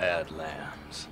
Badlands.